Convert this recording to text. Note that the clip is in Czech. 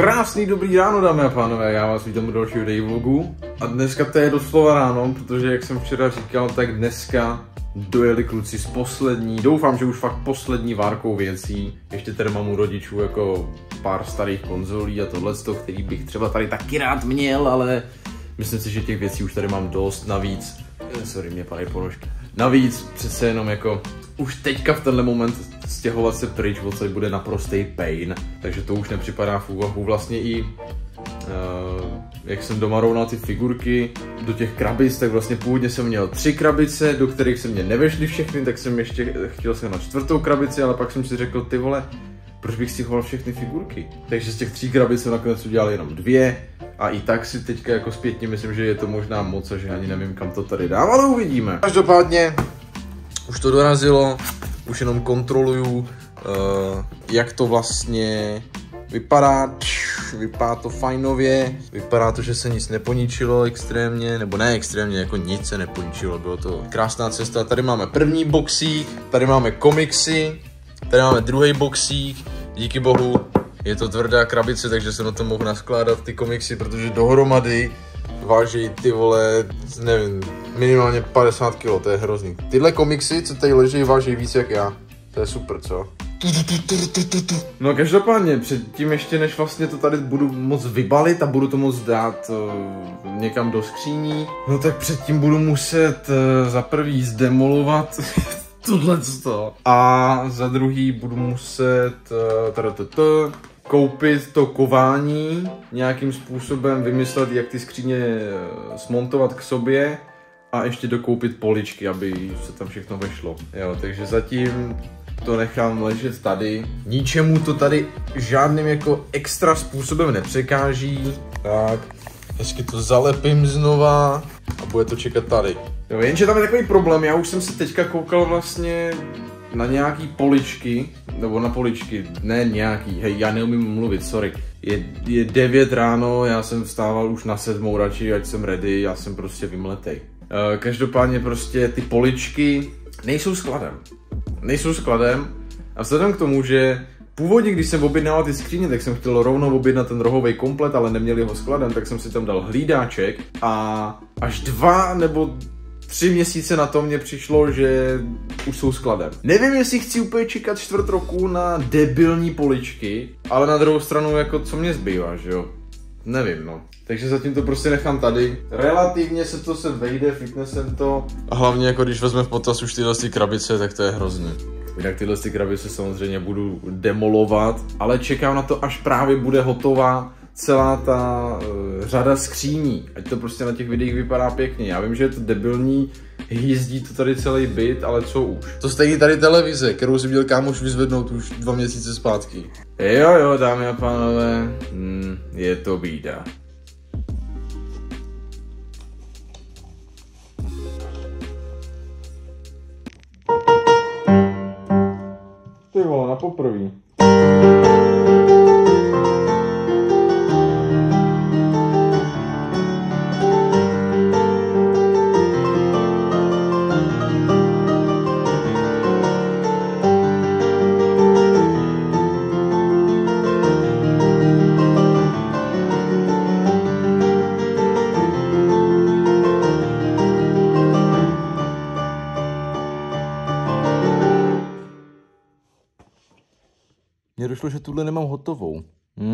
Krásný dobrý ráno, dámy a pánové, já vás vítám u dalšího daily vlogu. A dneska to je doslova ráno, protože jak jsem včera říkal, tak dneska dojeli kluci s poslední, doufám, že už fakt poslední várkou věcí. Ještě tady mám u rodičů jako pár starých konzolí a tohleto, který bych třeba tady taky rád měl, ale myslím si, že těch věcí už tady mám dost, navíc, sorry, mě padají ponožky. Navíc přece jenom jako už teďka v tenhle moment stěhovat se pryč, odsaď bude naprostý pain, takže to už nepřipadá v úvahu. Vlastně i jak jsem doma rovnal ty figurky do těch krabic, tak vlastně původně jsem měl 3 krabice, do kterých se mě nevešly všechny, tak jsem ještě chtěl na 4. krabici, ale pak jsem si řekl, ty vole, proč bych si choval všechny figurky? Takže z těch 3 krabic jsem nakonec udělal jenom 2 a i tak si teďka jako zpětně myslím, že je to možná moc a že ani nevím, kam to tady dám, ale uvidíme. Každopádně už to dorazilo, už jenom kontroluju, jak to vlastně vypadá. Vypadá to fajnově, vypadá to, že se nic neponičilo extrémně, nebo ne extrémně, jako nic se neponičilo, bylo to krásná cesta. Tady máme první boxík, tady máme komiksy, tady máme druhý boxík, díky bohu je to tvrdá krabice, takže jsem na to mohl naskládat ty komiksy, protože dohromady váží ty vole, nevím, minimálně 50 kg, to je hrozný. Tyhle komiksy, co tady leží, váží víc jak já, to je super, co? No každopádně, předtím ještě než vlastně to tady budu moc vybalit a budu to moc dát někam do skříní, no tak předtím budu muset za prvý zdemolovat tohleto a za druhý budu muset koupit to kování, nějakým způsobem vymyslet, jak ty skříně smontovat k sobě a ještě dokoupit poličky, aby se tam všechno vešlo. Jo, takže zatím to nechám ležet tady, ničemu to tady žádným jako extra způsobem nepřekáží. Tak, hezky to zalepím znova a bude to čekat tady. Jo, jenže tam je takový problém, já už jsem se teďka koukal vlastně na nějaký poličky, nebo na poličky, ne nějaký, hej, já neumím mluvit, sorry. Je 9 ráno, já jsem vstával už na 7 radši, ať jsem ready, já jsem prostě vymletej. Každopádně prostě ty poličky nejsou skladem. Nejsou skladem a vzhledem k tomu, že původně, když jsem objednával ty skříně, tak jsem chtěl rovnou objednat ten rohový komplet, ale neměli ho skladem, tak jsem si tam dal hlídáček a až 2 nebo 3 měsíce na to mě přišlo, že už jsou skladem. Nevím, jestli chci úplně čekat 4 roku na debilní poličky, ale na druhou stranu, jako co mě zbývá, že jo? Nevím, no. Takže zatím to prostě nechám tady. Relativně se to sem vejde, fitnessem to. A hlavně jako když vezme v potaz už tyhle krabice, tak to je hrozný. Jinak tyhle krabice samozřejmě budu demolovat, ale čekám na to, až právě bude hotová celá ta řada skříní. Ať to prostě na těch videích vypadá pěkně. Já vím, že je to debilní, hýzdí to tady celý byt, ale co už. To stejně tady televize, kterou si měl kámoš vyzvednout už 2 měsíce zpátky. Jo, dámy a pánové, je to bída. Ty vole, na poprví. Mně došlo, že tuhle nemám hotovou.